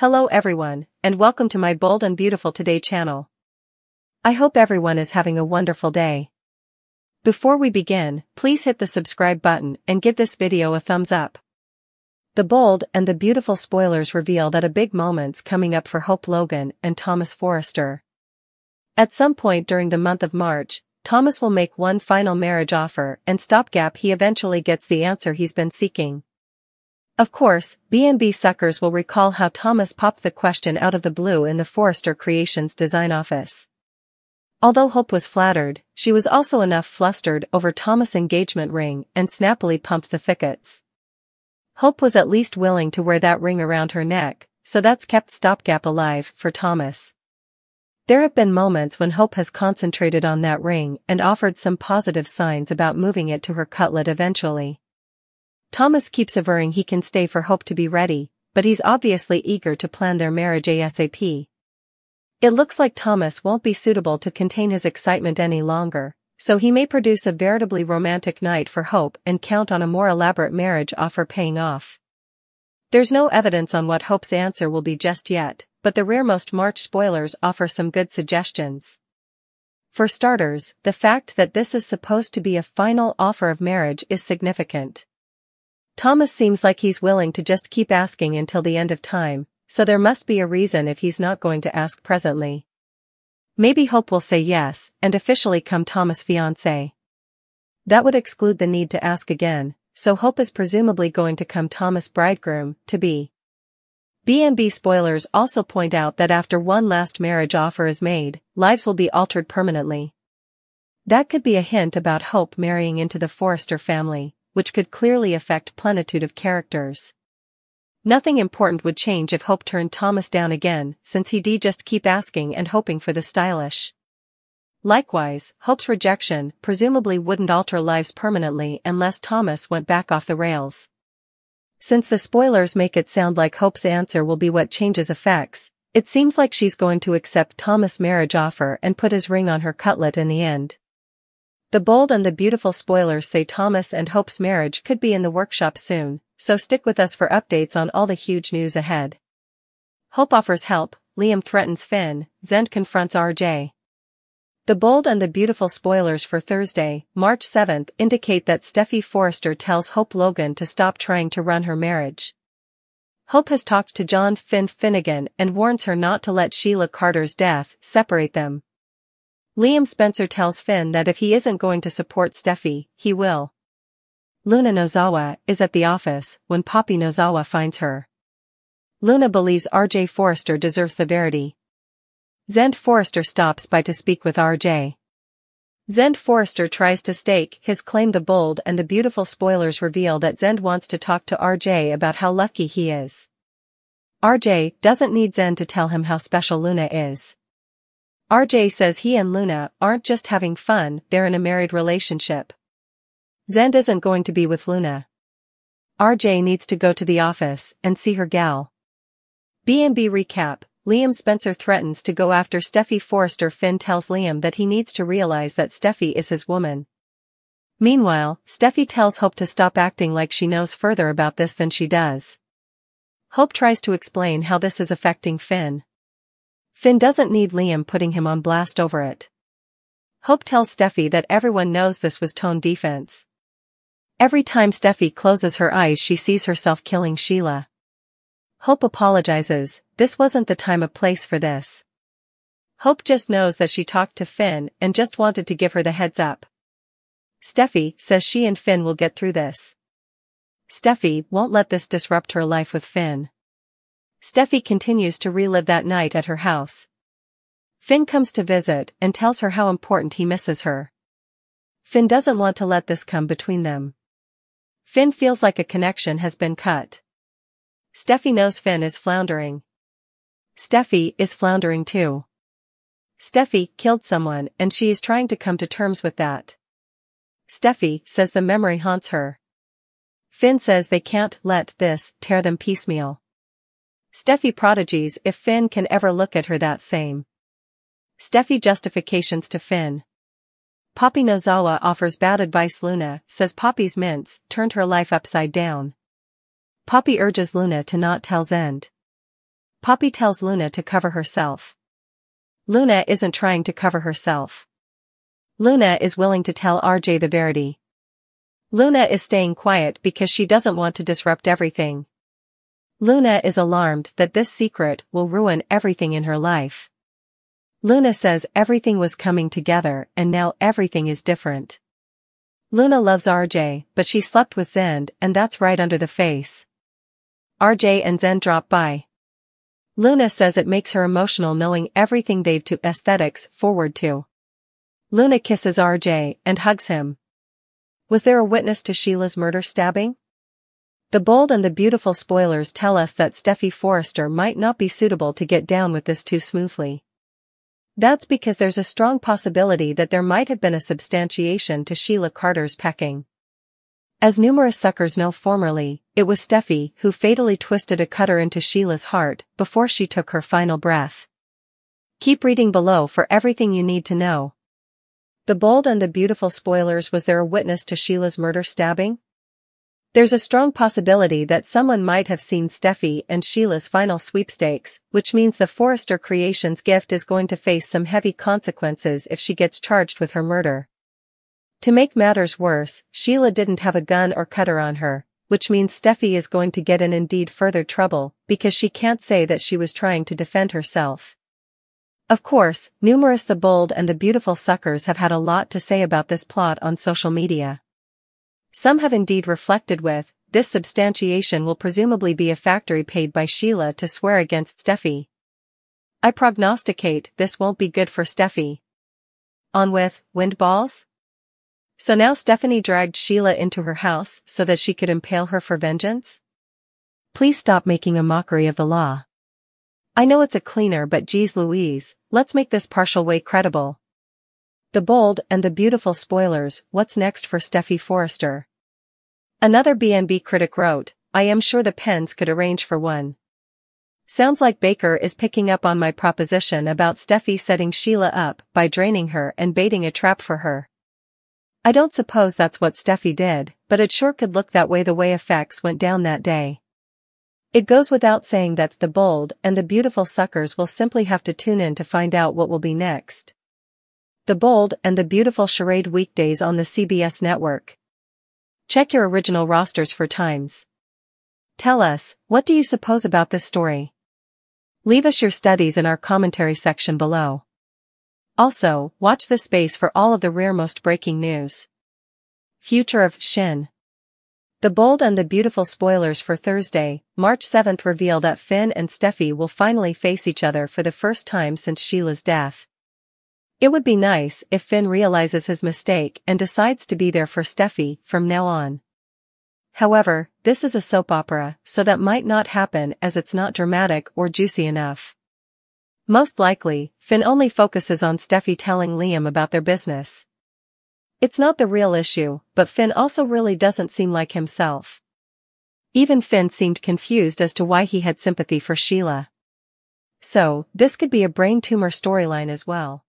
Hello everyone, and welcome to my Bold and Beautiful Today channel. I hope everyone is having a wonderful day. Before we begin, please hit the subscribe button and give this video a thumbs up. The Bold and the Beautiful spoilers reveal that a big moment's coming up for Hope Logan and Thomas Forrester. At some point during the month of March, Thomas will make one final marriage offer and stopgap he eventually gets the answer he's been seeking. Of course, B&B suckers will recall how Thomas popped the question out of the blue in the Forrester Creations design office. Although Hope was flattered, she was also enough flustered over Thomas' engagement ring and snappily pumped the thickets. Hope was at least willing to wear that ring around her neck, so that's kept stopgap alive for Thomas. There have been moments when Hope has concentrated on that ring and offered some positive signs about moving it to her cutlet eventually. Thomas keeps averring he can stay for Hope to be ready, but he's obviously eager to plan their marriage ASAP. It looks like Thomas won't be suitable to contain his excitement any longer, so he may produce a veritably romantic night for Hope and count on a more elaborate marriage offer paying off. There's no evidence on what Hope's answer will be just yet, but the rearmost March spoilers offer some good suggestions. For starters, the fact that this is supposed to be a final offer of marriage is significant. Thomas seems like he's willing to just keep asking until the end of time, so there must be a reason if he's not going to ask presently. Maybe Hope will say yes and officially become Thomas' fiancée. That would exclude the need to ask again, so Hope is presumably going to become Thomas' bridegroom-to-be. B&B spoilers also point out that after one last marriage offer is made, lives will be altered permanently. That could be a hint about Hope marrying into the Forrester family, which could clearly affect plenitude of characters. Nothing important would change if Hope turned Thomas down again, since he'd just keep asking and hoping for the stylish. Likewise, Hope's rejection presumably wouldn't alter lives permanently unless Thomas went back off the rails. Since the spoilers make it sound like Hope's answer will be what changes effects, it seems like she's going to accept Thomas' marriage offer and put his ring on her cutlet in the end. The Bold and the Beautiful spoilers say Thomas and Hope's marriage could be in the workshop soon, so stick with us for updates on all the huge news ahead. Hope offers help, Liam threatens Finn, Zende confronts RJ. The Bold and the Beautiful spoilers for Thursday, March 7th indicate that Steffy Forrester tells Hope Logan to stop trying to run her marriage. Hope has talked to John Finn Finnegan and warns her not to let Sheila Carter's death separate them. Liam Spencer tells Finn that if he isn't going to support Steffy, he will. Luna Nozawa is at the office when Poppy Nozawa finds her. Luna believes RJ Forrester deserves the verdict. Zende Forrester stops by to speak with RJ. Zende Forrester tries to stake his claim. The Bold and the Beautiful spoilers reveal that Zende wants to talk to RJ about how lucky he is. RJ doesn't need Zende to tell him how special Luna is. RJ says he and Luna aren't just having fun, they're in a married relationship. Zende isn't going to be with Luna. RJ needs to go to the office and see her gal. B&B recap, Liam Spencer threatens to go after Steffy Forrester. Finn tells Liam that he needs to realize that Steffy is his woman. Meanwhile, Steffy tells Hope to stop acting like she knows further about this than she does. Hope tries to explain how this is affecting Finn. Finn doesn't need Liam putting him on blast over it. Hope tells Steffy that everyone knows this was tone defense. Every time Steffy closes her eyes she sees herself killing Sheila. Hope apologizes, this wasn't the time or place for this. Hope just knows that she talked to Finn and just wanted to give her the heads up. Steffy says she and Finn will get through this. Steffy won't let this disrupt her life with Finn. Steffy continues to relive that night at her house. Finn comes to visit and tells her how important he misses her. Finn doesn't want to let this come between them. Finn feels like a connection has been cut. Steffy knows Finn is floundering. Steffy is floundering too. Steffy killed someone and she is trying to come to terms with that. Steffy says the memory haunts her. Finn says they can't let this tear them piecemeal. Steffy prodigies if Finn can ever look at her that same. Steffy justifications to Finn. Poppy Nozawa offers bad advice. Luna says Poppy's mints turned her life upside down. Poppy urges Luna to not tell Zende. Poppy tells Luna to cover herself. Luna isn't trying to cover herself. Luna is willing to tell RJ the verity. Luna is staying quiet because she doesn't want to disrupt everything. Luna is alarmed that this secret will ruin everything in her life. Luna says everything was coming together and now everything is different. Luna loves RJ, but she slept with Zende and that's right under the face. RJ and Zende drop by. Luna says it makes her emotional knowing everything they've to aesthetics forward to. Luna kisses RJ and hugs him. Was there a witness to Sheila's murder stabbing? The Bold and the Beautiful spoilers tell us that Steffy Forrester might not be suitable to get down with this too smoothly. That's because there's a strong possibility that there might have been a substantiation to Sheila Carter's pecking. As numerous suckers know formerly, it was Steffy who fatally twisted a cutter into Sheila's heart before she took her final breath. Keep reading below for everything you need to know. The Bold and the Beautiful spoilers. Was there a witness to Sheila's murder stabbing? There's a strong possibility that someone might have seen Steffy and Sheila's final sweepstakes, which means the Forrester Creations gift is going to face some heavy consequences if she gets charged with her murder. To make matters worse, Sheila didn't have a gun or cutter on her, which means Steffy is going to get in indeed further trouble, because she can't say that she was trying to defend herself. Of course, numerous The Bold and the Beautiful suckers have had a lot to say about this plot on social media. Some have indeed reflected with, this substantiation will presumably be a factory paid by Sheila to swear against Steffy. I prognosticate this won't be good for Steffy. On with, wind balls? So now Stephanie dragged Sheila into her house so that she could impale her for vengeance? Please stop making a mockery of the law. I know it's a cleaner, but geez Louise, let's make this partial way credible. The Bold and the Beautiful spoilers. What's next for Steffy Forrester? Another B&B critic wrote, I am sure the pens could arrange for one. Sounds like Baker is picking up on my proposition about Steffy setting Sheila up by draining her and baiting a trap for her. I don't suppose that's what Steffy did, but it sure could look that way the way effects went down that day. It goes without saying that the Bold and the Beautiful suckers will simply have to tune in to find out what will be next. The Bold and the Beautiful charade weekdays on the CBS network. Check your original rosters for times. Tell us, what do you suppose about this story? Leave us your studies in our commentary section below. Also, watch this space for all of the rarest breaking news. Future of Shin. The Bold and the Beautiful spoilers for Thursday, March 7th reveal that Finn and Steffy will finally face each other for the first time since Sheila's death. It would be nice if Finn realizes his mistake and decides to be there for Steffy from now on. However, this is a soap opera, so that might not happen as it's not dramatic or juicy enough. Most likely, Finn only focuses on Steffy telling Liam about their business. It's not the real issue, but Finn also really doesn't seem like himself. Even Finn seemed confused as to why he had sympathy for Sheila. So, this could be a brain tumor storyline as well.